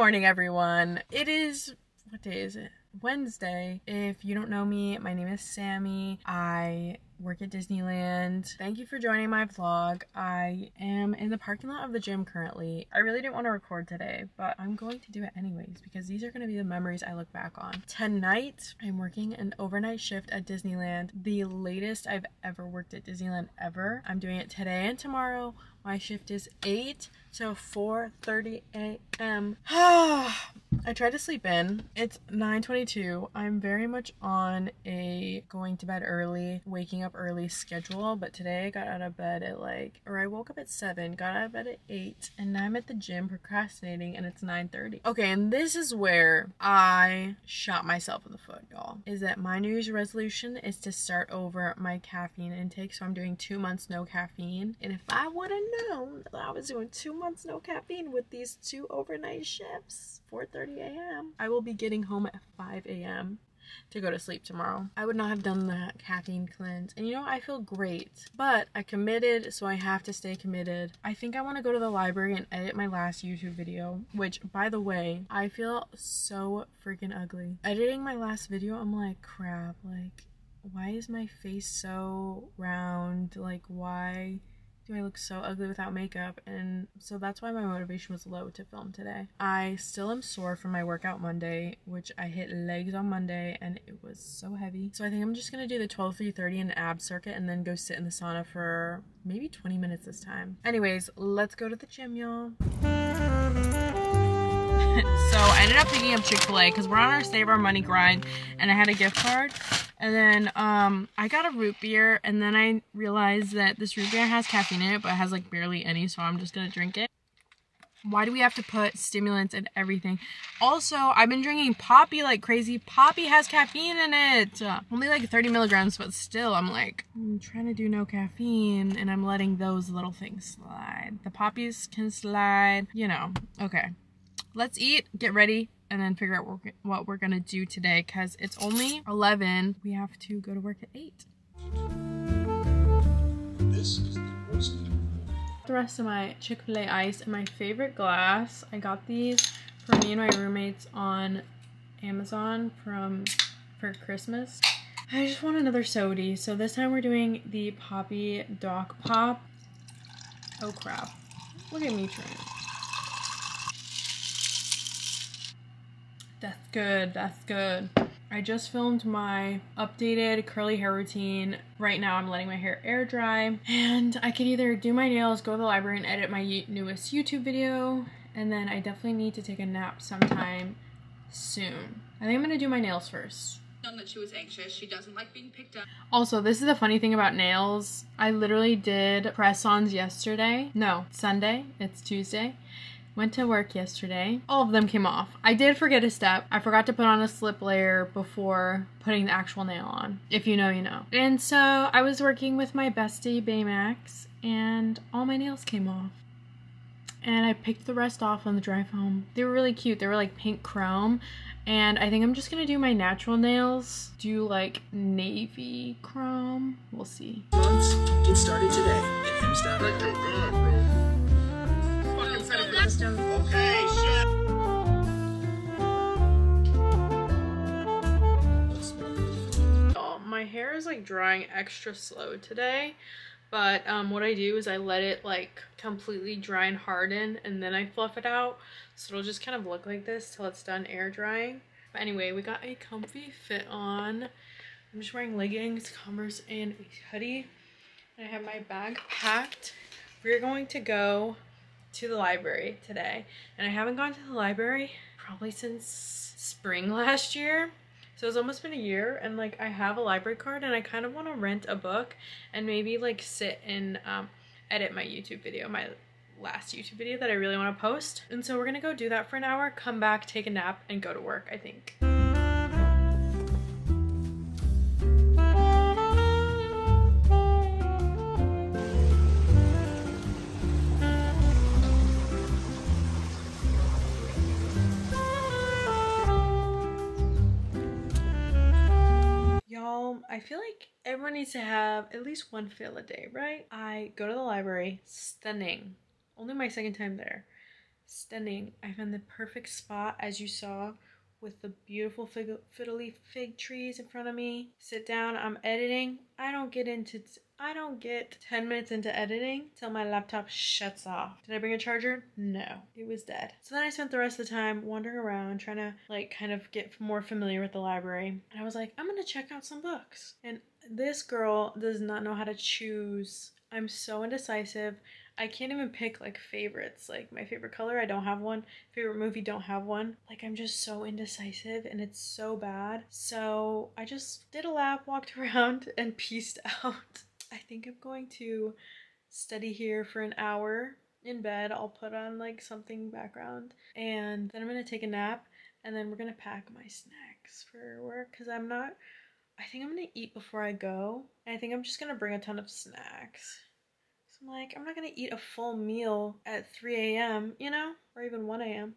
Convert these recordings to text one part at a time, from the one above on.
morning, everyone. It is, what day is it? Wednesday. If you don't know me, my name is Sammy. I work at Disneyland. Thank you for joining my vlog. I am in the parking lot of the gym currently. I really didn't want to record today, but I'm going to do it anyways because these are going to be the memories I look back on. Tonight, I'm working an overnight shift at Disneyland, the latest I've ever worked at Disneyland ever. I'm doing it today and tomorrow. My shift is 8 to 4:30 a.m. I tried to sleep in. It's 9:22. I'm very much on a going to bed early, waking up early schedule, but today I got out of bed at I woke up at 7, got out of bed at 8, and now I'm at the gym procrastinating and it's 9:30. Okay, and this is where I shot myself in the foot, y'all, is that my New Year's resolution is to start over my caffeine intake, so I'm doing 2 months no caffeine, and if I would have known that I was doing 2 months no caffeine with these 2 overnight shifts, 4:30 a.m. I will be getting home at 5 a.m. to go to sleep tomorrow. I would not have done that caffeine cleanse. And you know, I feel great, but I committed, so I have to stay committed. I think I want to go to the library and edit my last YouTube video, which, by the way, I feel so freaking ugly. Editing my last video, I'm like, crap, like, why is my face so round? Like, why I look so ugly without makeup? And so that's why my motivation was low to film today. I still am sore from my workout Monday, which I hit legs on Monday and it was so heavy. So I think I'm just gonna do the 12 through 30 and ab circuit and then go sit in the sauna for maybe 20 minutes this time. Anyways, let's go to the gym, y'all. So I ended up picking up Chick-fil-A because we're on our save our money grind and I had a gift card. And then I got a root beer, and then I realized that this root beer has caffeine in it, but it has like barely any, so I'm just gonna drink it. Why do we have to put stimulants in everything? Also, I've been drinking Poppy like crazy. Poppy has caffeine in it. Only like 30 milligrams, but still I'm like, I'm trying to do no caffeine, and I'm letting those little things slide. The Poppies can slide, you know. Okay, let's eat, get ready, and then figure out what we're gonna do today, because it's only 11. We have to go to work at 8. This is the rest of my Chick-fil-A ice and my favorite glass. I got these for me and my roommates on Amazon for Christmas. I just want another soda, so this time we're doing the Poppy Doc Pop. Oh crap, look at me trying. That's good, that's good. I just filmed my updated curly hair routine. Right now I'm letting my hair air dry, and I could either do my nails, go to the library and edit my newest YouTube video, and then I definitely need to take a nap sometime soon. I think I'm gonna do my nails first. That she was anxious, she doesn't like being picked up. Also, this is the funny thing about nails. I literally did press-ons yesterday. No, Sunday, it's Tuesday. Went to work yesterday. All of them came off. I did forget a step. I forgot to put on a slip layer before putting the actual nail on. If you know, you know. And so I was working with my bestie Baymax and all my nails came off. And I picked the rest off on the drive home. They were really cute. They were like pink chrome. And I think I'm just gonna do my natural nails. Do like navy chrome. We'll see. Let's get started today at Hempstead. Okay, shit. Oh, my hair is like drying extra slow today, but what I do is I let it like completely dry and harden, and then I fluff it out, so it'll just kind of look like this till it's done air drying. But anyway, we got a comfy fit on. I'm just wearing leggings, Converse, and a hoodie, and I have my bag packed. We're going to go to the library today, and I haven't gone to the library probably since spring last year, so it's almost been a year. And like, I have a library card and I kind of want to rent a book and maybe like sit and edit my YouTube video, my last YouTube video that I really want to post. And so we're gonna go do that for an hour, come back, take a nap, and go to work, I think. I feel like everyone needs to have at least one fail a day, right? I go to the library, stunning. Only my second time there. stunning. I found the perfect spot, as you saw, with the beautiful fiddly fig trees in front of me. Sit down, I'm editing. I don't get 10 minutes into editing till my laptop shuts off. Did I bring a charger? No, it was dead. So then I spent the rest of the time wandering around trying to like kind of get more familiar with the library. And I was like, I'm gonna check out some books. And this girl does not know how to choose. I'm so indecisive. I can't even pick like favorites. Like my favorite color, I don't have one. Favorite movie, don't have one. Like I'm just so indecisive and it's so bad. So I just did a lap, walked around and peaced out. I think I'm going to study here for an hour in bed. I'll put on like something background and then I'm gonna take a nap and then we're gonna pack my snacks for work because I think I'm gonna eat before I go. And I think I'm just gonna bring a ton of snacks. So I'm like, I'm not gonna eat a full meal at 3 a.m., you know, or even 1 a.m.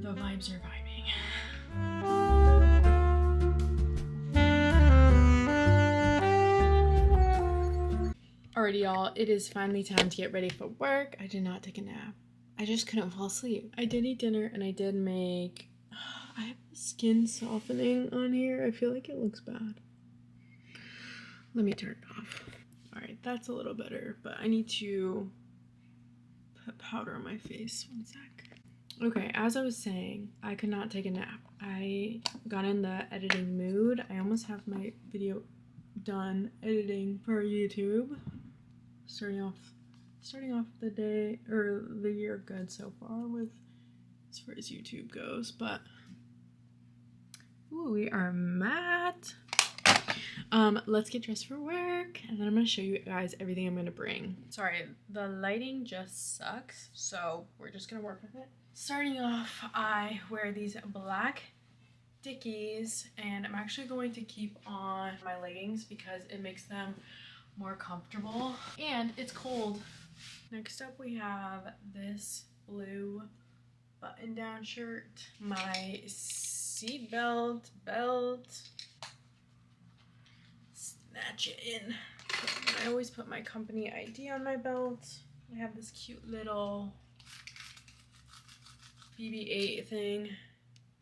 The vibes are vibing. Alrighty, y'all, it is finally time to get ready for work. I did not take a nap. I just couldn't fall asleep. I did eat dinner and I did make... I have skin softening on here. I feel like it looks bad. Let me turn it off. All right, that's a little better, but I need to put powder on my face. One sec. Okay, as I was saying, I could not take a nap. I got in the editing mood. I almost have my video done editing for YouTube. Starting off the day or the year good so far with as far as YouTube goes, but ooh, we are matte. Let's get dressed for work and then I'm gonna show you guys everything I'm gonna bring. Sorry, the lighting just sucks, so we're just gonna work with it. Starting off, I wear these black Dickies and I'm actually going to keep on my leggings because it makes them more comfortable and it's cold. Next up we have this blue button-down shirt, my seatbelt, belt, snatch it in. I always put my company ID on my belt. I have this cute little BB-8 thing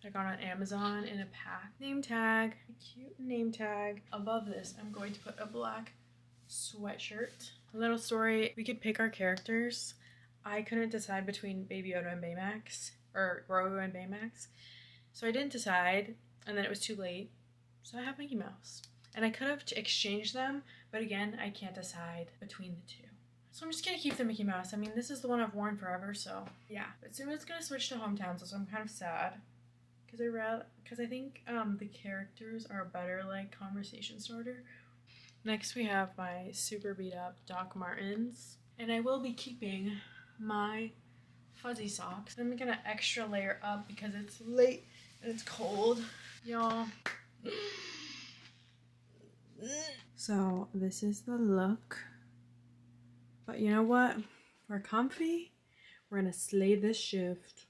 I got on Amazon in a pack. Name tag, a cute name tag. Above this I'm going to put a black sweatshirt. A little story, we could pick our characters. I couldn't decide between Baby Yoda and Baymax, or Grogu and Baymax. So I didn't decide, and then it was too late. So I have Mickey Mouse. And I could have exchanged them, but again, I can't decide between the two. So I'm just gonna keep the Mickey Mouse. I mean, this is the one I've worn forever, so yeah. But soon it's gonna switch to Hometowns, so I'm kind of sad. Because I think the characters are a better like conversation starter. Next we have my super beat up Doc Martens. And I will be keeping my fuzzy socks. I'm gonna extra layer up because it's late and it's cold, y'all. So this is the look, but you know what? We're comfy. We're gonna slay this shift.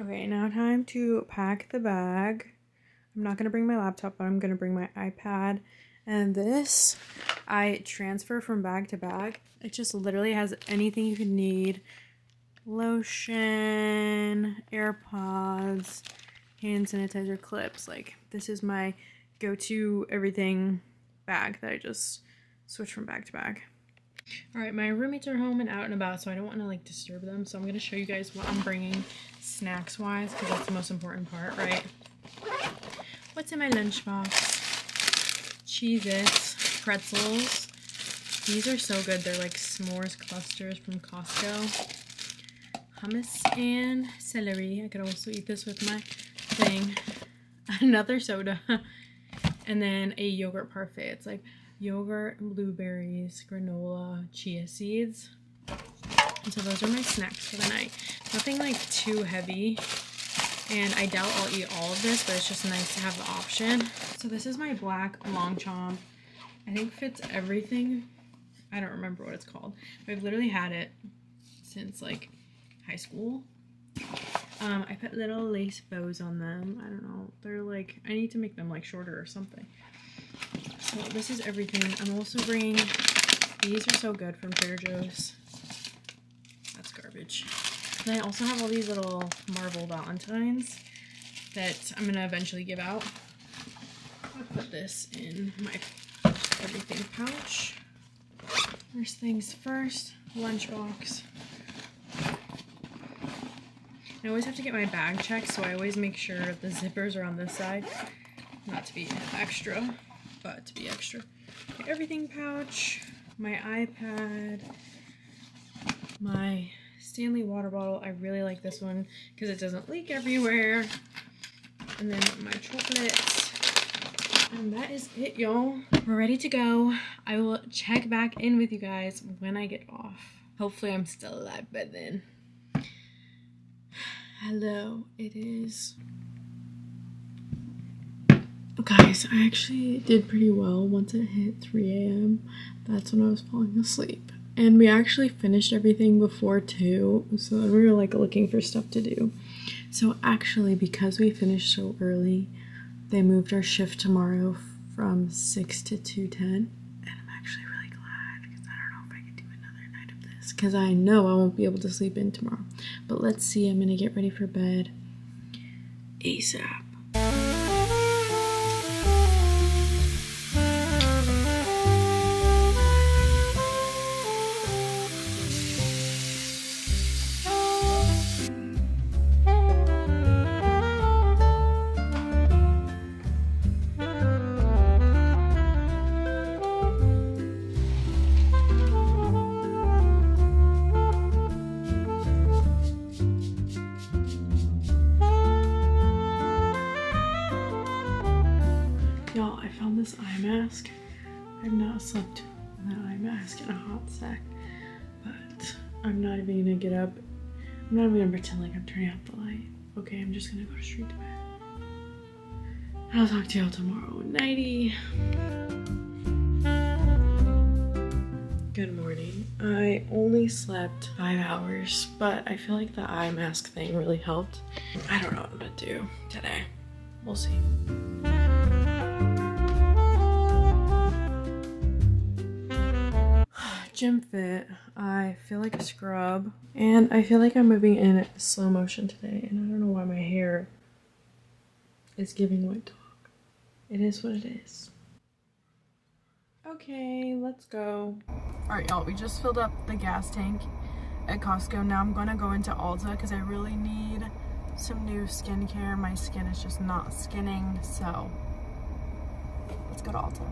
Okay, now time to pack the bag. I'm not gonna bring my laptop, but I'm gonna bring my iPad. And this, I transfer from bag to bag. It just literally has anything you could need. Lotion, AirPods, hand sanitizer clips. Like, this is my go-to everything bag that I just switch from bag to bag. Alright, my roommates are home and out and about, so I don't want to, like, disturb them. So I'm going to show you guys what I'm bringing snacks-wise, because that's the most important part, right? What's in my lunchbox? Cheez-Its, pretzels. These are so good. They're like s'mores clusters from Costco. Hummus and celery. I could also eat this with my thing. Another soda. And then a yogurt parfait. It's like yogurt, blueberries, granola, chia seeds. And so those are my snacks for the night. Nothing like too heavy. And I doubt I'll eat all of this, but it's just nice to have the option. So this is my black Longchamp. I think fits everything. I don't remember what it's called. I've literally had it since like high school. I put little lace bows on them. I don't know. They're like, I need to make them like shorter or something. Well, this is everything. I'm also bringing, these are so good from Trader Joe's. That's garbage. And I also have all these little Marvel Valentines that I'm going to eventually give out. I'll put this in my everything pouch. First things first, lunchbox. I always have to get my bag checked, so I always make sure the zippers are on this side. Not to be extra, but to be extra. My everything pouch, my iPad, my Stanley water bottle. I really like this one because it doesn't leak everywhere. And then my chocolates. And that is it, y'all. We're ready to go. I will check back in with you guys when I get off. Hopefully I'm still alive by then. Hello, it is. Guys, I actually did pretty well once it hit 3 a.m. That's when I was falling asleep. And we actually finished everything before 2, so we were like looking for stuff to do. So actually, because we finished so early, they moved our shift tomorrow from 6 to 2:10. And I'm actually really glad because I don't know if I can do another night of this because I know I won't be able to sleep in tomorrow. But let's see, I'm gonna get ready for bed ASAP. This eye mask. I've not slept in that eye mask in a hot sec, but I'm not even gonna get up. I'm not even gonna pretend like I'm turning off the light. Okay, I'm just gonna go straight to bed. I'll talk to y'all tomorrow. Nighty. Good morning. I only slept 5 hours, but I feel like the eye mask thing really helped. I don't know what I'm gonna do today. We'll see. Gym fit. I feel like a scrub, and I feel like I'm moving in slow motion today, and I don't know why my hair is giving white dog. It is what it is. Okay, let's go. Alright y'all, we just filled up the gas tank at Costco. Now I'm gonna go into Ulta because I really need some new skincare. My skin is just not skinning, so let's go to Ulta.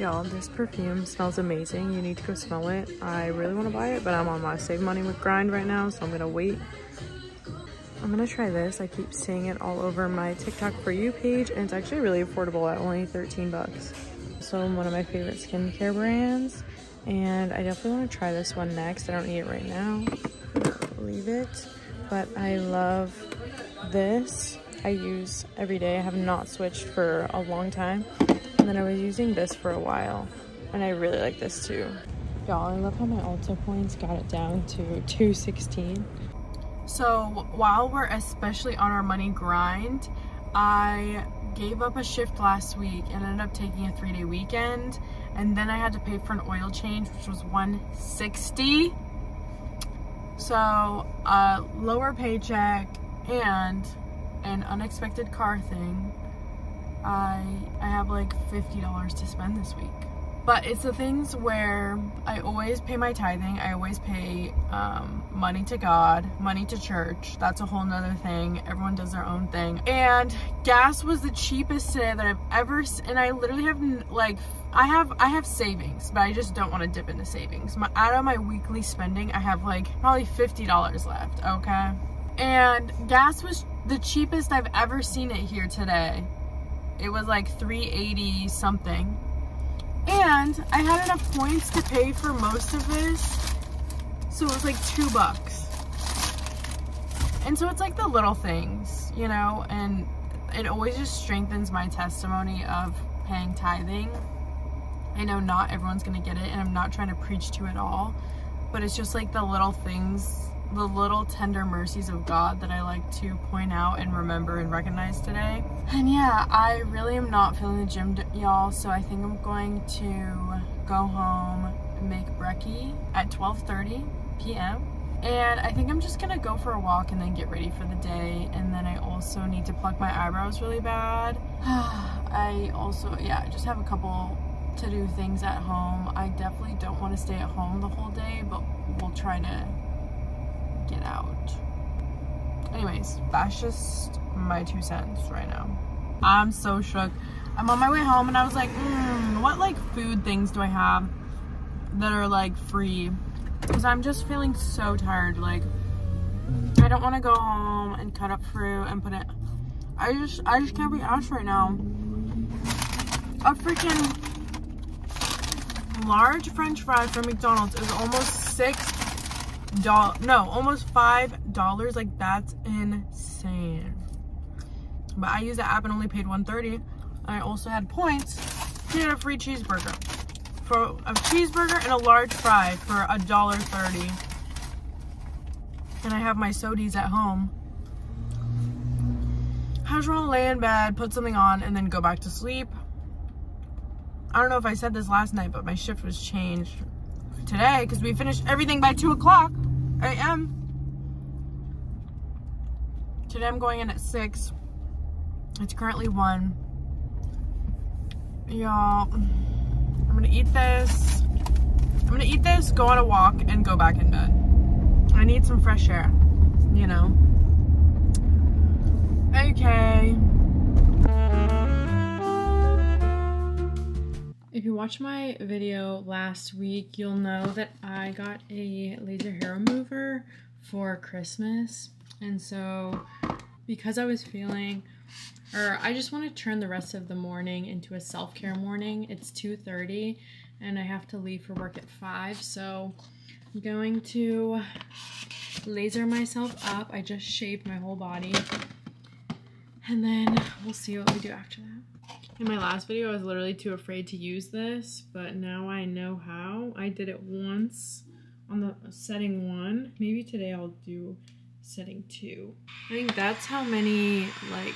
Y'all, this perfume smells amazing. You need to go smell it. I really want to buy it, but I'm on my save money with grind right now, so I'm gonna wait. I'm gonna try this. I keep seeing it all over my TikTok for you page, and it's actually really affordable at only 13 bucks. So one of my favorite skincare brands, and I definitely want to try this one next. I don't need it right now, leave it, but I love this. I use every day. I have not switched for a long time. And then I was using this for a while, and I really like this too. Y'all, I love how my Ulta points got it down to 216. So while we're especially on our money grind, I gave up a shift last week and ended up taking a 3-day weekend, and then I had to pay for an oil change, which was $160. So a lower paycheck and an unexpected car thing. I have like $50 to spend this week. But it's the things where I always pay my tithing. I always pay money to God, money to church. That's a whole nother thing. Everyone does their own thing. And gas was the cheapest today that I've ever, and I literally have like, I have savings, but I just don't want to dip into savings. Out of my weekly spending, I have like probably $50 left, okay? And gas was the cheapest I've ever seen it here today. It was like $3.80 something. And I had enough points to pay for most of this. So it was like $2. And so it's like the little things, you know, and it always just strengthens my testimony of paying tithing. I know not everyone's gonna get it, and I'm not trying to preach to it all, but it's just like the little things the little tender mercies of God that I like to point out and remember and recognize today. And yeah, I really am not feeling the gym, y'all, so I think I'm going to go home and make brekkie at 12:30 p.m. And I think I'm just gonna go for a walk and then get ready for the day. And then I also need to pluck my eyebrows really bad. I also, yeah, I just have a couple to do things at home. I definitely don't want to stay at home the whole day, but we'll try to get out. Anyways, that's just my 2 cents right now. I'm so shook. I'm on my way home and I was like, what like food things do I have that are like free? Because I'm just feeling so tired. Like, I don't want to go home and cut up fruit and put it. I just can't be asked right now. A freaking large French fry from McDonald's is almost $6. No, almost $5. Like, that's insane. But I used the app and only paid $1.30. I also had points. I had a free cheeseburger. For a cheeseburger and a large fry for $1.30, and I have my sodies at home. I just want to lay in bed, put something on, and then go back to sleep. I don't know if I said this last night, but my shift was changed today because we finished everything by 2:00 a.m. Today I'm going in at 6. It's currently 1. Y'all, I'm gonna eat this. I'm gonna eat this, go on a walk, and go back in bed. I need some fresh air, you know. Okay. If you watched my video last week, you'll know that I got a laser hair remover for Christmas. And so, because I was feeling, or I just want to turn the rest of the morning into a self-care morning. It's 2:30 and I have to leave for work at 5, so I'm going to laser myself up. I just shaved my whole body and then we'll see what we do after that. In my last video I was literally too afraid to use this, but now I know how. I did it once on the setting 1. Maybe today I'll do setting 2. I think that's how many like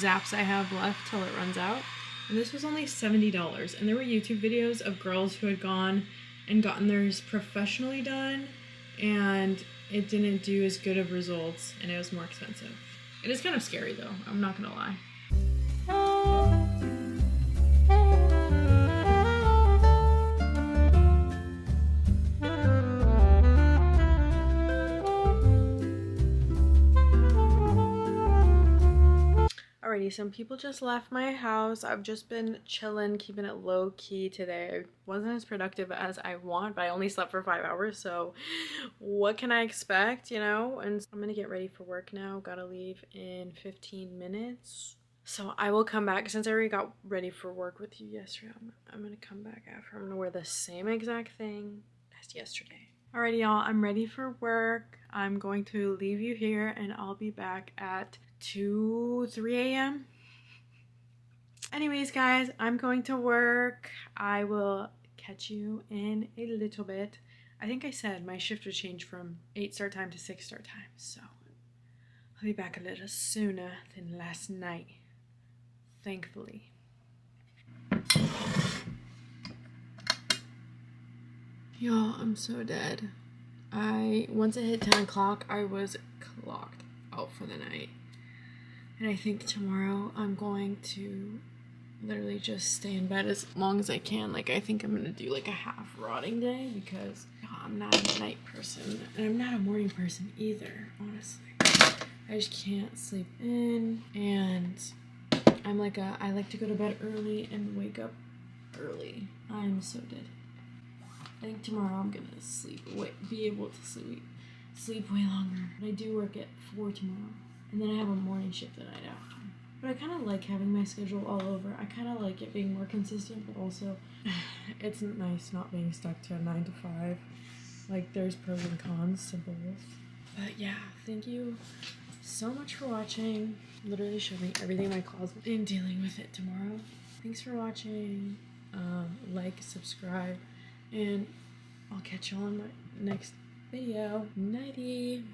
zaps I have left till it runs out. And this was only $70. And there were YouTube videos of girls who had gone and gotten theirs professionally done, and it didn't do as good of results and it was more expensive. It is kind of scary though, I'm not gonna lie. Some people just left my house. I've just been chilling, keeping it low key today. I wasn't as productive as I want, but I only slept for 5 hours, so what can I expect, you know? And I'm gonna get ready for work now. Gotta leave in 15 minutes. So I will come back, since I already got ready for work with you yesterday, I'm gonna come back after. I'm gonna wear the same exact thing as yesterday. Alrighty, y'all, I'm ready for work. I'm going to leave you here and I'll be back at 2-3 a.m. Anyways, guys, I'm going to work. I will catch you in a little bit. I think I said my shift would change from 8 start time to 6 start time, so I'll be back a little sooner than last night, thankfully. Y'all, I'm so dead. Once it hit 10 o'clock, I was clocked out for the night. And I think tomorrow I'm going to literally just stay in bed as long as I can. Like, I think I'm going to do like a half rotting day because I'm not a night person and I'm not a morning person either, honestly. I just can't sleep in, and I'm like I like to go to bed early and wake up early. I'm so dead. I think tomorrow I'm going to be able to sleep way longer. But I do work at 4 tomorrow. And then I have a morning shift the night after. But I kind of like having my schedule all over. I kind of like it being more consistent, but also it's nice not being stuck to a 9 to 5. Like, there's pros and cons to both. But yeah, thank you so much for watching. Literally showing everything in my closet and dealing with it tomorrow. Thanks for watching. Like, subscribe, and I'll catch you all on my next video. Nighty.